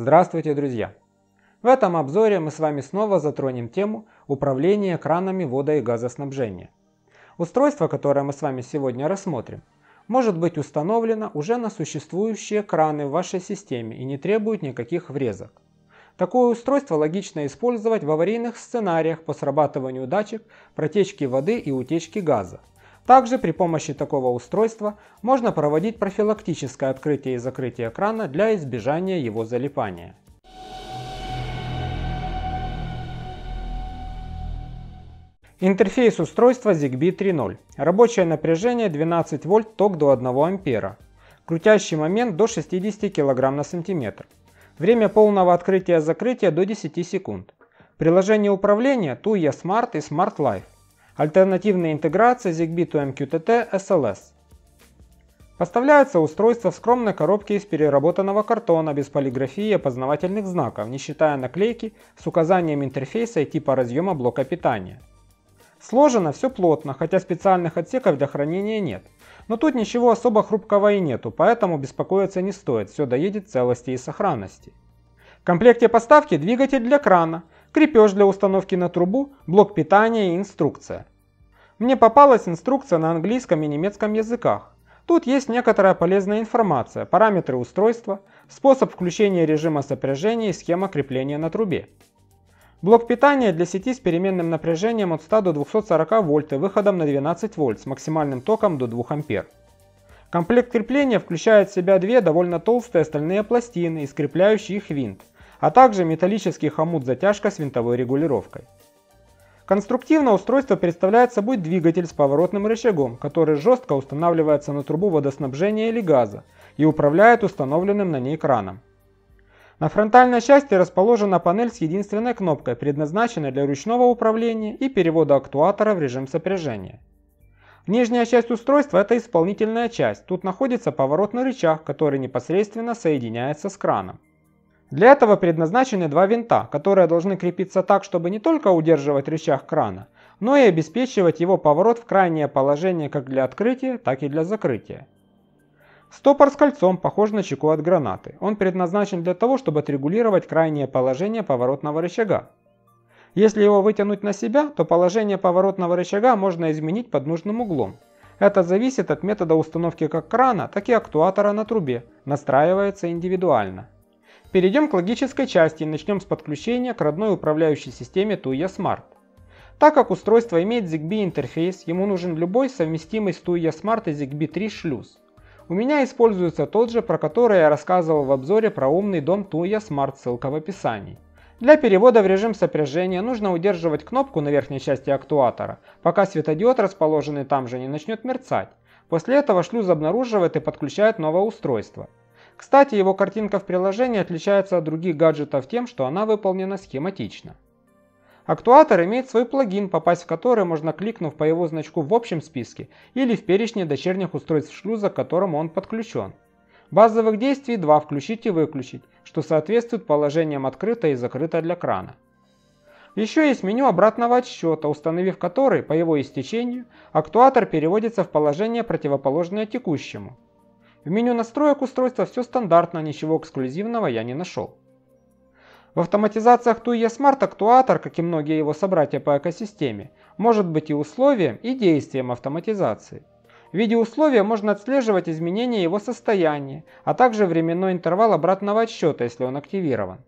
Здравствуйте, друзья! В этом обзоре мы с вами снова затронем тему управления кранами водо- и газоснабжения. Устройство, которое мы с вами сегодня рассмотрим, может быть установлено уже на существующие краны в вашей системе и не требует никаких врезок. Такое устройство логично использовать в аварийных сценариях по срабатыванию датчик, протечки воды и утечки газа. Также при помощи такого устройства можно проводить профилактическое открытие и закрытие крана для избежания его залипания. Интерфейс устройства ZigBee 3.0. Рабочее напряжение 12 вольт, ток до 1 ампера. Крутящий момент до 60 кг на сантиметр. Время полного открытия-закрытия до 10 секунд. Приложение управления Tuya Smart и Smart Life. Альтернативная интеграция Zigbee2MQTT SLS. Поставляется устройство в скромной коробке из переработанного картона без полиграфии и опознавательных знаков, не считая наклейки с указанием интерфейса и типа разъема блока питания. Сложено все плотно, хотя специальных отсеков для хранения нет. Но тут ничего особо хрупкого и нету, поэтому беспокоиться не стоит, все доедет в целости и сохранности. В комплекте поставки двигатель для крана, крепеж для установки на трубу, блок питания и инструкция. Мне попалась инструкция на английском и немецком языках. Тут есть некоторая полезная информация, параметры устройства, способ включения режима сопряжения и схема крепления на трубе. Блок питания для сети с переменным напряжением от 100 до 240 вольт и выходом на 12 вольт с максимальным током до 2 ампер. Комплект крепления включает в себя две довольно толстые стальные пластины и скрепляющий их винт, а также металлический хомут-затяжка с винтовой регулировкой. Конструктивно устройство представляет собой двигатель с поворотным рычагом, который жестко устанавливается на трубу водоснабжения или газа и управляет установленным на ней краном. На фронтальной части расположена панель с единственной кнопкой, предназначенной для ручного управления и перевода актуатора в режим сопряжения. Нижняя часть устройства – это исполнительная часть, тут находится поворотный рычаг, который непосредственно соединяется с краном. Для этого предназначены два винта, которые должны крепиться так, чтобы не только удерживать рычаг крана, но и обеспечивать его поворот в крайнее положение как для открытия, так и для закрытия. Стопор с кольцом похож на чеку от гранаты. Он предназначен для того, чтобы отрегулировать крайнее положение поворотного рычага. Если его вытянуть на себя, то положение поворотного рычага можно изменить под нужным углом. Это зависит от метода установки как крана, так и актуатора на трубе, настраивается индивидуально. Перейдем к логической части и начнем с подключения к родной управляющей системе Tuya Smart. Так как устройство имеет Zigbee интерфейс, ему нужен любой совместимый с Tuya Smart и Zigbee 3 шлюз. У меня используется тот же, про который я рассказывал в обзоре про умный дом Tuya Smart, ссылка в описании. Для перевода в режим сопряжения нужно удерживать кнопку на верхней части актуатора, пока светодиод, расположенный там же, не начнет мерцать. После этого шлюз обнаруживает и подключает новое устройство. Кстати, его картинка в приложении отличается от других гаджетов тем, что она выполнена схематично. Актуатор имеет свой плагин, попасть в который можно, кликнув по его значку в общем списке или в перечне дочерних устройств шлюза, к которому он подключен. Базовых действий 2 – включить и выключить, что соответствует положениям открыто и закрыто для крана. Еще есть меню обратного отсчета, установив который, по его истечению, актуатор переводится в положение, противоположное текущему. В меню настроек устройства все стандартно, ничего эксклюзивного я не нашел. В автоматизациях Tuya Smart актуатор, как и многие его собратья по экосистеме, может быть и условием, и действием автоматизации. В виде условия можно отслеживать изменения его состояния, а также временной интервал обратного отсчета, если он активирован.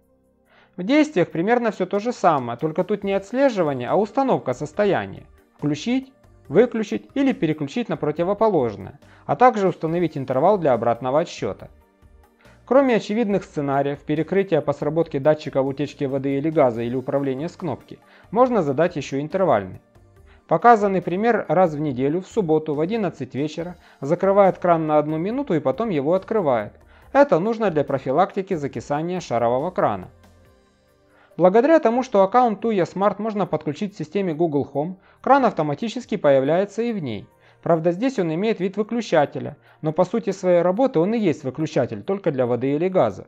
В действиях примерно все то же самое, только тут не отслеживание, а установка состояния. Включить, выключить или переключить на противоположное, а также установить интервал для обратного отсчета. Кроме очевидных сценариев, перекрытия по сработке датчиков утечки воды или газа или управления с кнопки, можно задать еще интервальный. Показанный пример раз в неделю, в субботу, в 11 вечера, закрывает кран на 1 минуту и потом его открывает. Это нужно для профилактики закисания шарового крана. Благодаря тому, что аккаунт Tuya Smart можно подключить к системе Google Home, кран автоматически появляется и в ней. Правда, здесь он имеет вид выключателя, но по сути своей работы он и есть выключатель, только для воды или газа.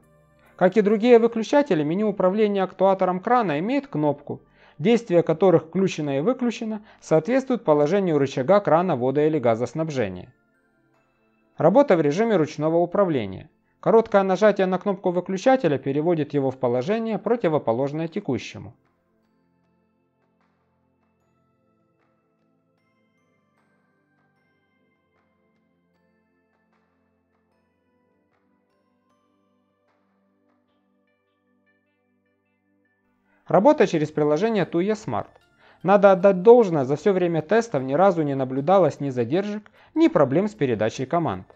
Как и другие выключатели, меню управления актуатором крана имеет кнопку, действие которых включено и выключено, соответствует положению рычага крана водо- или газоснабжения. Работа в режиме ручного управления. Короткое нажатие на кнопку выключателя переводит его в положение, противоположное текущему. Работа через приложение Tuya Smart. Надо отдать должное, за все время тестов ни разу не наблюдалось ни задержек, ни проблем с передачей команд.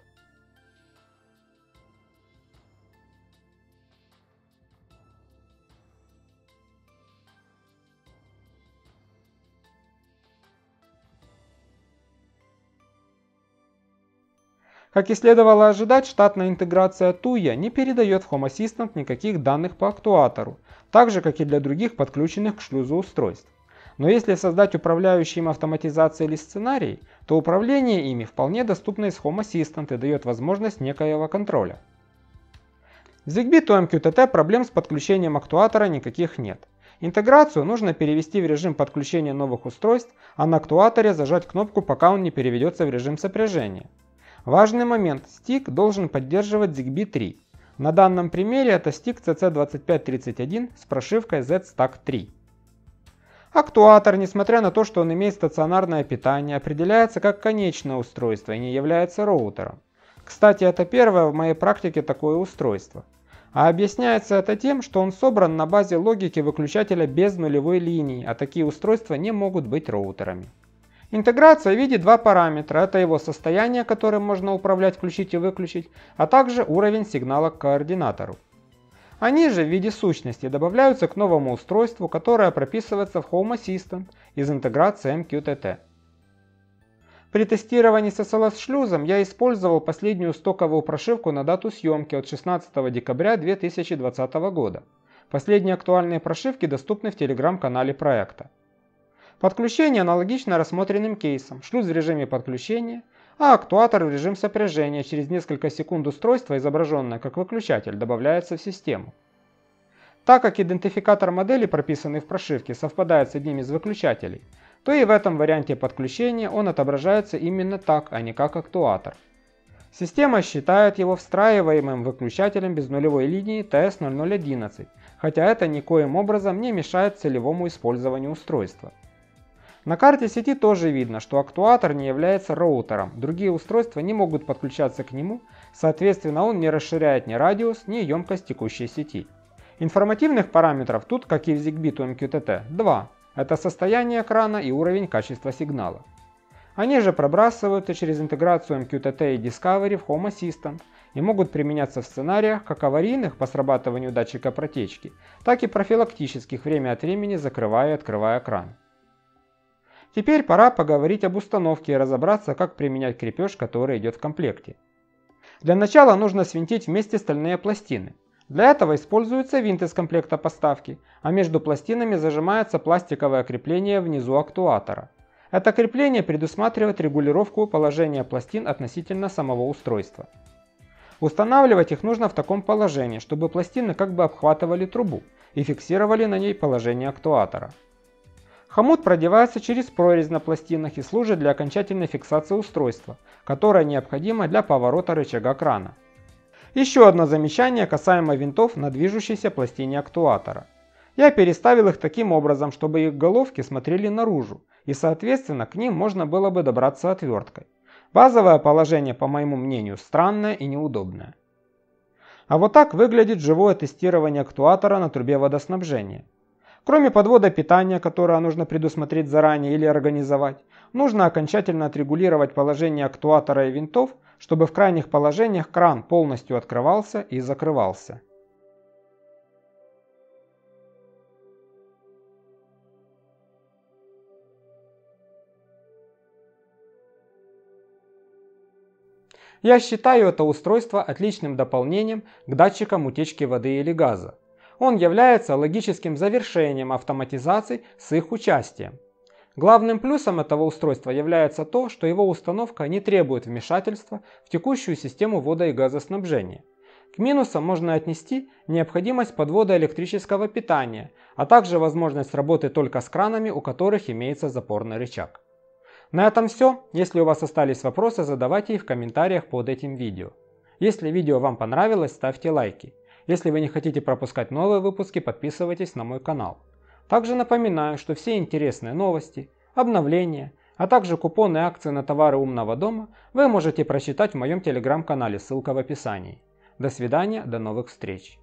Как и следовало ожидать, штатная интеграция Tuya не передает в Home Assistant никаких данных по актуатору, так же как и для других подключенных к шлюзу устройств. Но если создать управляющие им автоматизацией или сценарий, то управление ими вполне доступно из Home Assistant и дает возможность некоего контроля. В Zigbee2MQTT проблем с подключением актуатора никаких нет. Интеграцию нужно перевести в режим подключения новых устройств, а на актуаторе зажать кнопку, пока он не переведется в режим сопряжения. Важный момент: стик должен поддерживать ZigBee 3. На данном примере это стик CC2531 с прошивкой Z-Stack 3. Актуатор, несмотря на то, что он имеет стационарное питание, определяется как конечное устройство и не является роутером. Кстати, это первое в моей практике такое устройство. А объясняется это тем, что он собран на базе логики выключателя без нулевой линии, а такие устройства не могут быть роутерами. Интеграция в виде два параметра – это его состояние, которым можно управлять, включить и выключить, а также уровень сигнала к координатору. Они же в виде сущности добавляются к новому устройству, которое прописывается в Home Assistant из интеграции MQTT. При тестировании с SLS-шлюзом я использовал последнюю стоковую прошивку на дату съемки от 16 декабря 2020 года. Последние актуальные прошивки доступны в телеграм-канале проекта. Подключение аналогично рассмотренным кейсам: шлюз в режиме подключения, а актуатор в режим сопряжения. Через несколько секунд устройство, изображенное как выключатель, добавляется в систему. Так как идентификатор модели, прописанный в прошивке, совпадает с одним из выключателей, то и в этом варианте подключения он отображается именно так, а не как актуатор. Система считает его встраиваемым выключателем без нулевой линии TS0011, хотя это никоим образом не мешает целевому использованию устройства. На карте сети тоже видно, что актуатор не является роутером, другие устройства не могут подключаться к нему, соответственно он не расширяет ни радиус, ни емкость текущей сети. Информативных параметров тут, как и в Zigbee2MQTT, два – это состояние экрана и уровень качества сигнала. Они же пробрасываются через интеграцию MQTT и Discovery в Home Assistant и могут применяться в сценариях как аварийных по срабатыванию датчика протечки, так и профилактических, время от времени закрывая и открывая кран. Теперь пора поговорить об установке и разобраться, как применять крепеж, который идет в комплекте. Для начала нужно свинтить вместе стальные пластины. Для этого используется винт из комплекта поставки, а между пластинами зажимается пластиковое крепление внизу актуатора. Это крепление предусматривает регулировку положения пластин относительно самого устройства. Устанавливать их нужно в таком положении, чтобы пластины как бы обхватывали трубу и фиксировали на ней положение актуатора. Хомут продевается через прорезь на пластинах и служит для окончательной фиксации устройства, которое необходимо для поворота рычага крана. Еще одно замечание касаемо винтов на движущейся пластине актуатора. Я переставил их таким образом, чтобы их головки смотрели наружу, и соответственно к ним можно было бы добраться отверткой. Базовое положение, по моему мнению, странное и неудобное. А вот так выглядит живое тестирование актуатора на трубе водоснабжения. Кроме подвода питания, которое нужно предусмотреть заранее или организовать, нужно окончательно отрегулировать положение актуатора и винтов, чтобы в крайних положениях кран полностью открывался и закрывался. Я считаю это устройство отличным дополнением к датчикам утечки воды или газа. Он является логическим завершением автоматизаций с их участием. Главным плюсом этого устройства является то, что его установка не требует вмешательства в текущую систему водо- и газоснабжения. К минусам можно отнести необходимость подвода электрического питания, а также возможность работы только с кранами, у которых имеется запорный рычаг. На этом все. Если у вас остались вопросы, задавайте их в комментариях под этим видео. Если видео вам понравилось, ставьте лайки. Если вы не хотите пропускать новые выпуски, подписывайтесь на мой канал. Также напоминаю, что все интересные новости, обновления, а также купоны и акции на товары умного дома вы можете прочитать в моем телеграм-канале, ссылка в описании. До свидания, до новых встреч!